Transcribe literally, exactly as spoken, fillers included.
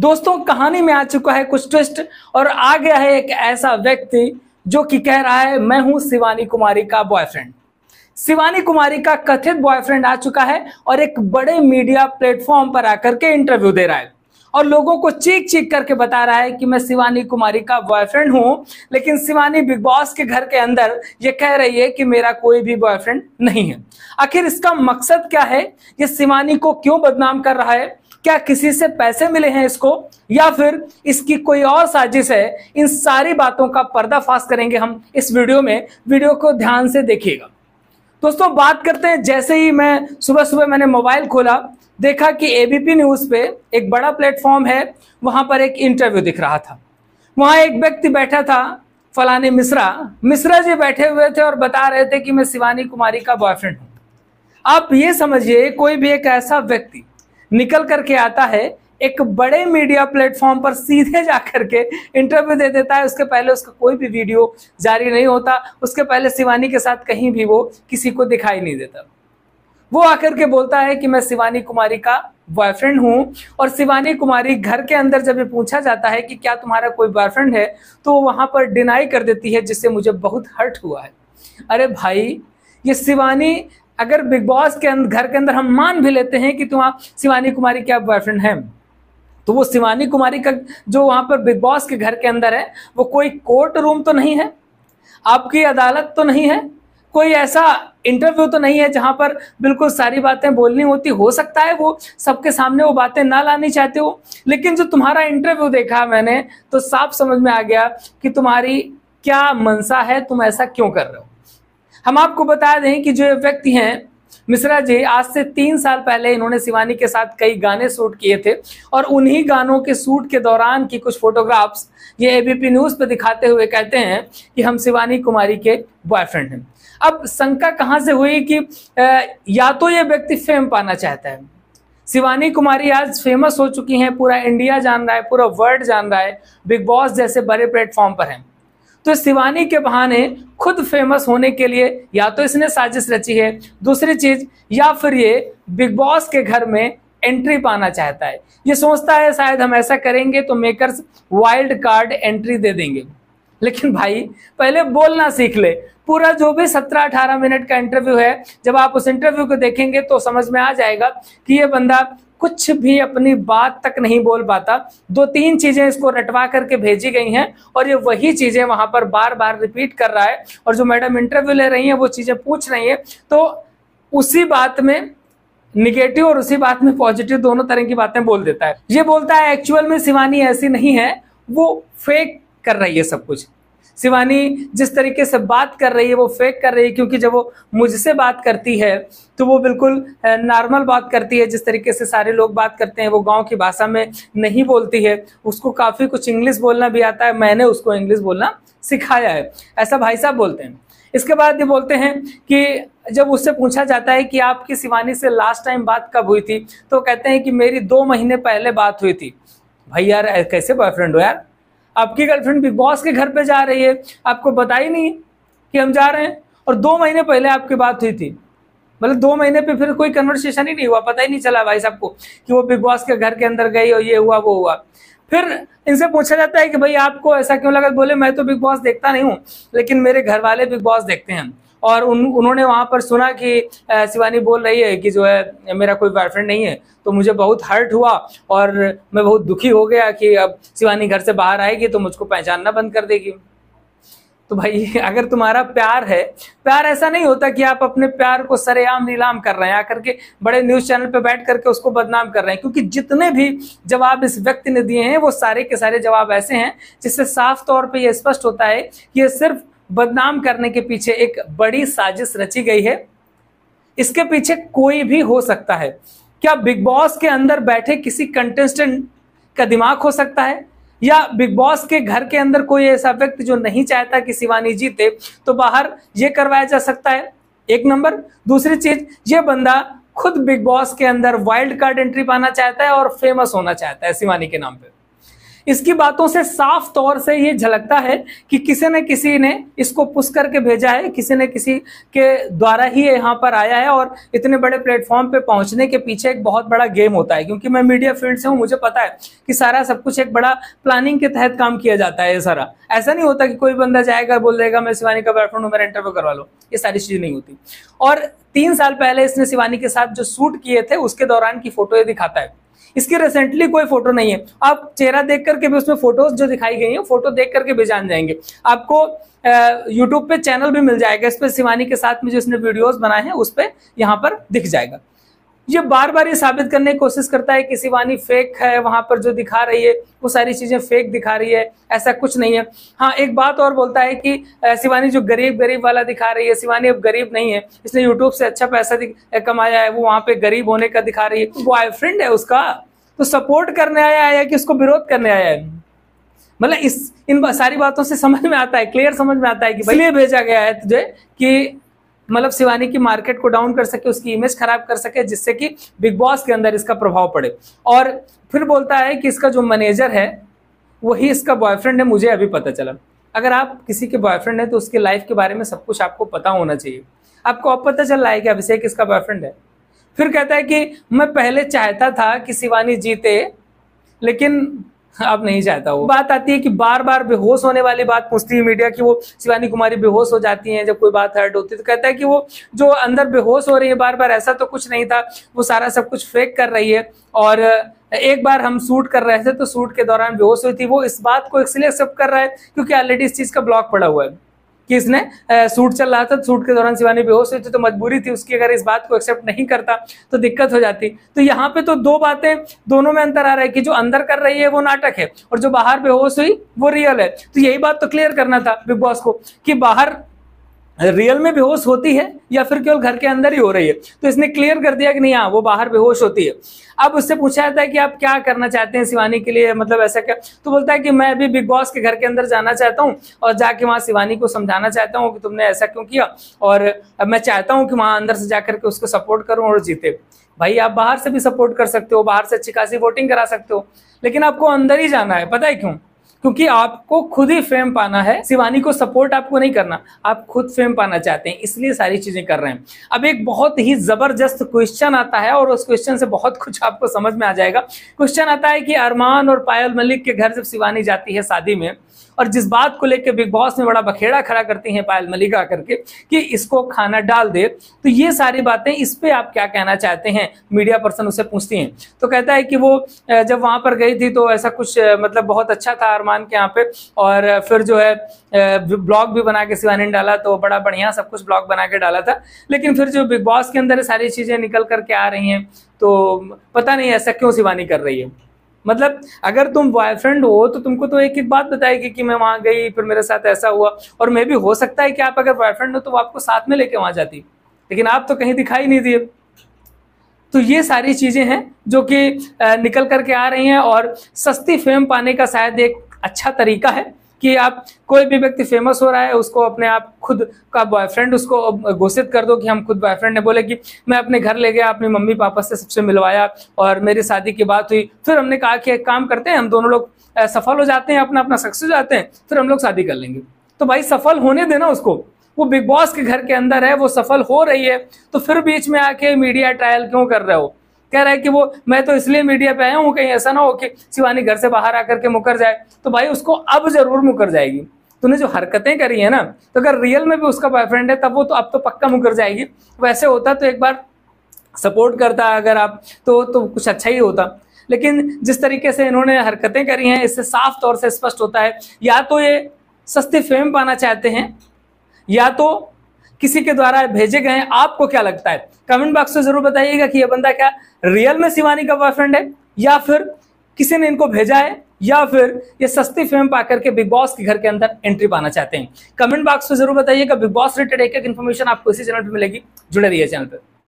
दोस्तों कहानी में आ चुका है कुछ ट्विस्ट और आ गया है एक ऐसा व्यक्ति जो कि कह रहा है मैं हूं शिवानी कुमारी का बॉयफ्रेंड। शिवानी कुमारी का कथित बॉयफ्रेंड आ चुका है और एक बड़े मीडिया प्लेटफॉर्म पर आकर के इंटरव्यू दे रहा है और लोगों को चीख चीख करके बता रहा है कि मैं शिवानी कुमारी का बॉयफ्रेंड हूं। लेकिन शिवानी बिग बॉस के घर के अंदर ये कह रही है कि मेरा कोई भी बॉयफ्रेंड नहीं है। आखिर इसका मकसद क्या है? ये शिवानी को क्यों बदनाम कर रहा है? क्या किसी से पैसे मिले हैं इसको या फिर इसकी कोई और साजिश है? इन सारी बातों का पर्दाफाश करेंगे हम इस वीडियो में। वीडियो को ध्यान से देखिएगा। दोस्तों बात करते हैं, जैसे ही मैं सुबह सुबह मैंने मोबाइल खोला, देखा कि एबीपी न्यूज पे एक बड़ा प्लेटफॉर्म है, वहां पर एक इंटरव्यू दिख रहा था। वहां एक व्यक्ति बैठा था, फलाने मिश्रा मिश्रा जी बैठे हुए थे और बता रहे थे कि मैं शिवानी कुमारी का बॉयफ्रेंड हूँ। आप ये समझिए, कोई भी एक ऐसा व्यक्ति निकल करके आता है, एक बड़े मीडिया प्लेटफॉर्म पर सीधे जाकर के इंटरव्यू दे देता है। उसके पहले उसका कोई भी वीडियो जारी नहीं होता, उसके पहले शिवानी के साथ कहीं भी वो किसी को दिखाई नहीं देता। वो आकर के बोलता है कि मैं शिवानी कुमारी का बॉयफ्रेंड हूं और शिवानी कुमारी घर के अंदर जब ये पूछा जाता है कि क्या तुम्हारा कोई बॉयफ्रेंड है तो वहां पर डिनाई कर देती है, जिससे मुझे बहुत हर्ट हुआ है। अरे भाई, ये शिवानी, अगर बिग बॉस के अंदर घर के अंदर हम मान भी लेते हैं कि तुम्हारा शिवानी कुमारी क्या बॉयफ्रेंड है, तो वो शिवानी कुमारी का जो वहां पर बिग बॉस के घर के अंदर है वो कोई कोर्ट रूम तो नहीं है, आपकी अदालत तो नहीं है, कोई ऐसा इंटरव्यू तो नहीं है जहां पर बिल्कुल सारी बातें बोलनी होती। हो सकता है वो सबके सामने वो बातें ना लानी चाहते हो, लेकिन जो तुम्हारा इंटरव्यू देखा मैंने तो साफ समझ में आ गया कि तुम्हारी क्या मंशा है, तुम ऐसा क्यों कर रहे हो। हम आपको बता दें कि जो व्यक्ति हैं मिश्रा जी, आज से तीन साल पहले इन्होंने शिवानी के साथ कई गाने शूट किए थे और उन्हीं गानों के शूट के दौरान की कुछ फोटोग्राफ्स ये एबीपी न्यूज पर दिखाते हुए कहते हैं कि हम शिवानी कुमारी के बॉयफ्रेंड हैं। अब शंका कहाँ से हुई कि या तो ये व्यक्ति फेम पाना चाहता है। शिवानी कुमारी आज फेमस हो चुकी हैं, पूरा इंडिया जान रहा है, पूरा वर्ल्ड जान रहा है, बिग बॉस जैसे बड़े प्लेटफॉर्म पर हैं। तो शिवानी के बहाने खुद फेमस होने के लिए या तो इसने साजिश रची है, दूसरी चीज, या फिर ये बिग बॉस के घर में एंट्री पाना चाहता है। ये सोचता है शायद हम ऐसा करेंगे तो मेकर्स वाइल्ड कार्ड एंट्री दे देंगे। लेकिन भाई, पहले बोलना सीख ले। पूरा जो भी सत्रह अठारह मिनट का इंटरव्यू है, जब आप उस इंटरव्यू को देखेंगे तो समझ में आ जाएगा कि ये बंदा कुछ भी अपनी बात तक नहीं बोल पाता। दो तीन चीजें इसको रटवा करके भेजी गई हैं और ये वही चीजें वहां पर बार बार रिपीट कर रहा है और जो मैडम इंटरव्यू ले रही हैं वो चीजें पूछ रही हैं, तो उसी बात में निगेटिव और उसी बात में पॉजिटिव दोनों तरह की बातें बोल देता है। ये बोलता है एक्चुअल में शिवानी ऐसी नहीं है, वो फेक कर रही है सब कुछ। शिवानी जिस तरीके से बात कर रही है वो फेक कर रही है, क्योंकि जब वो मुझसे बात करती है तो वो बिल्कुल नॉर्मल बात करती है। जिस तरीके से सारे लोग बात करते हैं, वो गांव की भाषा में नहीं बोलती है, उसको काफ़ी कुछ इंग्लिश बोलना भी आता है, मैंने उसको इंग्लिश बोलना सिखाया है, ऐसा भाई साहब बोलते हैं। इसके बाद ये बोलते हैं कि जब उससे पूछा जाता है कि आपकी शिवानी से लास्ट टाइम बात कब हुई थी, तो कहते हैं कि मेरी दो महीने पहले बात हुई थी। भाई यार, कैसे बॉयफ्रेंड हो यार? आपकी गर्लफ्रेंड बिग बॉस के घर पे जा रही है, आपको पता ही नहीं कि हम जा रहे हैं, और दो महीने पहले आपकी बात हुई थी। मतलब दो महीने पे फिर कोई कन्वर्सेशन ही नहीं हुआ, पता ही नहीं चला भाई साहब को कि वो बिग बॉस के घर के अंदर गई और ये हुआ वो हुआ। फिर इनसे पूछा जाता है कि भाई आपको ऐसा क्यों लगा? बोले मैं तो बिग बॉस देखता नहीं हूँ, लेकिन मेरे घर वाले बिग बॉस देखते हैं और उन उन्होंने वहाँ पर सुना कि शिवानी बोल रही है कि जो है मेरा कोई बॉयफ्रेंड नहीं है, तो मुझे बहुत हर्ट हुआ और मैं बहुत दुखी हो गया कि अब शिवानी घर से बाहर आएगी तो मुझको पहचानना बंद कर देगी। तो भाई, अगर तुम्हारा प्यार है, प्यार ऐसा नहीं होता कि आप अपने प्यार को सरेआम नीलाम कर रहे हैं, आकर के बड़े न्यूज़ चैनल पे बैठ करके उसको बदनाम कर रहे हैं। क्योंकि जितने भी जवाब इस व्यक्ति ने दिए हैं वो सारे के सारे जवाब ऐसे हैं जिससे साफ तौर पर यह स्पष्ट होता है कि ये सिर्फ बदनाम करने के पीछे एक बड़ी साजिश रची गई है। इसके पीछे कोई भी हो सकता है। क्या बिग बॉस के अंदर बैठे किसी कंटेस्टेंट का दिमाग हो सकता है? या बिग बॉस के घर के अंदर कोई ऐसा व्यक्ति जो नहीं चाहता कि शिवानी जीते तो बाहर ये करवाया जा सकता है, एक नंबर। दूसरी चीज, ये बंदा खुद बिग बॉस के अंदर वाइल्ड कार्ड एंट्री पाना चाहता है और फेमस होना चाहता है शिवानी के नाम पर। इसकी बातों से साफ तौर से ये झलकता है कि किसी न किसी ने इसको पुश करके भेजा है, किसी न किसी के द्वारा ही यहाँ पर आया है। और इतने बड़े प्लेटफॉर्म पे पहुंचने के पीछे एक बहुत बड़ा गेम होता है, क्योंकि मैं मीडिया फील्ड से हूँ, मुझे पता है कि सारा सब कुछ एक बड़ा प्लानिंग के तहत काम किया जाता है। ये सारा ऐसा नहीं होता कि कोई बंदा जाएगा बोल देगा मैं शिवानी का बॉयफ्रेंड हूँ, मेरा इंटरव्यू करवा लो, ये सारी चीज नहीं होती। और तीन साल पहले इसने शिवानी के साथ जो शूट किए थे उसके दौरान की फोटो ये दिखाता है, इसकी रिसेंटली कोई फोटो नहीं है। आप चेहरा देख करके भी उसमें फोटोज जो दिखाई गई हैं, फोटो देख करके भी जान जाएंगे। आपको यूट्यूब पे चैनल भी मिल जाएगा इस पर, शिवानी के साथ में जो इसने वीडियोज बनाए हैं उस पर यहाँ पर दिख जाएगा। ये बार बार ये साबित करने की कोशिश करता है कि शिवानी फेक है, वहां पर जो दिखा रही है वो सारी चीजें फेक दिखा रही है, ऐसा कुछ नहीं है। हाँ, एक बात और बोलता है कि शिवानी जो गरीब गरीब वाला दिखा रही है, शिवानी अब गरीब नहीं है, इसने यूट्यूब से अच्छा पैसा कमाया है, वो वहां पे गरीब होने का दिखा रही है। बॉयफ्रेंड है उसका तो सपोर्ट करने आया है कि उसको विरोध करने आया है? मतलब इस इन सारी बातों से समझ में आता है, क्लियर समझ में आता है कि भले भेजा गया है तुझे कि मतलब शिवानी की मार्केट को डाउन कर सके, उसकी इमेज खराब कर सके, जिससे कि बिग बॉस के अंदर इसका प्रभाव पड़े। और फिर बोलता है कि इसका जो मैनेजर है वही इसका बॉयफ्रेंड है, मुझे अभी पता चला। अगर आप किसी के बॉयफ्रेंड हैं तो उसके लाइफ के बारे में सब कुछ आपको पता होना चाहिए। आपको अब पता चल रहा है कि अभिषेक इसका बॉयफ्रेंड है। फिर कहता है कि मैं पहले चाहता था कि शिवानी जीते, लेकिन अब नहीं चाहता। वो बात आती है कि बार बार बेहोश होने वाली बात पूछती है मीडिया की, वो शिवानी कुमारी बेहोश हो जाती हैं जब कोई बात हर्ट होती है, तो कहता है कि वो जो अंदर बेहोश हो रही है बार बार, ऐसा तो कुछ नहीं था, वो सारा सब कुछ फेक कर रही है। और एक बार हम शूट कर रहे थे तो शूट के दौरान बेहोश हुई थी। वो इस बात को इसलिए एक्सेप्ट कर रहा है क्योंकि ऑलरेडी इस चीज का ब्लॉक पड़ा हुआ है कि इसने शूट चल रहा था, शूट के दौरान शिवानी बेहोश हुई थी, तो मजबूरी थी उसकी। अगर इस बात को एक्सेप्ट नहीं करता तो दिक्कत हो जाती। तो यहाँ पे तो दो बातें, दोनों में अंतर आ रहा है कि जो अंदर कर रही है वो नाटक है और जो बाहर बेहोश हुई वो रियल है। तो यही बात तो क्लियर करना था बिग बॉस को कि बाहर रियल में बेहोश होती है या फिर केवल घर के अंदर ही हो रही है। तो इसने क्लियर कर दिया कि नहीं, हाँ वो बाहर बेहोश होती है। अब उससे पूछा जाता है कि आप क्या करना चाहते हैं शिवानी के लिए, मतलब ऐसा क्या? तो बोलता है कि मैं अभी बिग बॉस के घर के अंदर जाना चाहता हूँ और जाके वहाँ शिवानी को समझाना चाहता हूँ कि तुमने ऐसा क्यों किया, और मैं चाहता हूँ कि वहाँ अंदर से जाकर के उसको सपोर्ट करूँ और जीते। भाई, आप बाहर से भी सपोर्ट कर सकते हो, बाहर से अच्छी खासी वोटिंग करा सकते हो, लेकिन आपको अंदर ही जाना है। पता है क्यों? क्योंकि आपको खुद ही फेम पाना है, शिवानी को सपोर्ट आपको नहीं करना, आप खुद फेम पाना चाहते हैं, इसलिए सारी चीजें कर रहे हैं। अब एक बहुत ही जबरदस्त क्वेश्चन आता है और उस क्वेश्चन से बहुत कुछ आपको समझ में आ जाएगा। क्वेश्चन आता है कि अरमान और पायल मलिक के घर जब शिवानी जाती है शादी में, और जिस बात को लेकर बिग बॉस में बड़ा बखेड़ा खड़ा करती हैं पायल मलिक आकर के कि इसको खाना डाल दे, तो ये सारी बातें, इस पे आप क्या कहना चाहते हैं, मीडिया पर्सन उसे पूछती हैं। तो कहता है कि वो जब वहां पर गई थी तो ऐसा कुछ, मतलब बहुत अच्छा था अरमान के यहाँ पे, और फिर जो है ब्लॉग भी बना के शिवानी ने डाला, तो बड़ा बढ़िया सब कुछ ब्लॉग बना के डाला था। लेकिन फिर जो बिग बॉस के अंदर सारी चीजें निकल करके आ रही हैं, तो पता नहीं ऐसा क्यों शिवानी कर रही है। मतलब अगर तुम बॉयफ्रेंड हो तो तुमको तो एक एक बात बताएगी कि मैं वहां गई, फिर मेरे साथ ऐसा हुआ। और मे भी हो सकता है कि आप अगर बॉयफ्रेंड हो तो वो आपको साथ में लेके वहां जाती, लेकिन आप तो कहीं दिखाई नहीं दिए। तो ये सारी चीजें हैं जो कि निकल करके आ रही हैं, और सस्ती फेम पाने का शायद एक अच्छा तरीका है कि आप, कोई भी व्यक्ति फेमस हो रहा है, उसको अपने आप खुद का बॉयफ्रेंड, उसको घोषित कर दो कि हम खुद बॉयफ्रेंड ने बोले कि मैं अपने घर ले गया, अपने मम्मी पापा से सबसे मिलवाया और मेरी शादी की बात हुई, फिर हमने कहा कि एक काम करते हैं, हम दोनों लोग सफल हो जाते हैं, अपना अपना सक्सेस हो जाते हैं, फिर हम लोग शादी कर लेंगे। तो भाई सफल होने देना उसको, वो बिग बॉस के घर के अंदर है, वो सफल हो रही है, तो फिर बीच में आके मीडिया ट्रायल क्यों कर रहे हो? कह रहा है कि वो, मैं तो इसलिए मीडिया पे आया हूँ कहीं ऐसा ना हो कि शिवानी घर से बाहर आकर के मुकर जाए। तो भाई उसको अब जरूर मुकर जाएगी, तूने जो हरकतें करी है ना, तो अगर रियल में भी उसका बॉयफ्रेंड है तब वो तो अब तो पक्का मुकर जाएगी। वैसे होता तो एक बार सपोर्ट करता अगर आप तो, तो कुछ अच्छा ही होता, लेकिन जिस तरीके से इन्होंने हरकतें करी हैं इससे साफ तौर से स्पष्ट होता है या तो ये सस्ती फेम पाना चाहते हैं या तो किसी के द्वारा भेजे गए हैं। आपको क्या लगता है, कमेंट बॉक्स में जरूर बताइएगा कि यह बंदा क्या रियल में शिवानी का बॉयफ्रेंड है या फिर किसी ने इनको भेजा है या फिर ये सस्ती फेम पा करके बिग बॉस के घर के अंदर एंट्री पाना चाहते हैं। कमेंट बॉक्स में जरूर बताइएगा। बिग बॉस रिलेटेड एक एक इन्फॉर्मेशन आपको इसी चैनल पर मिलेगी, जुड़े रहिए चैनल पर।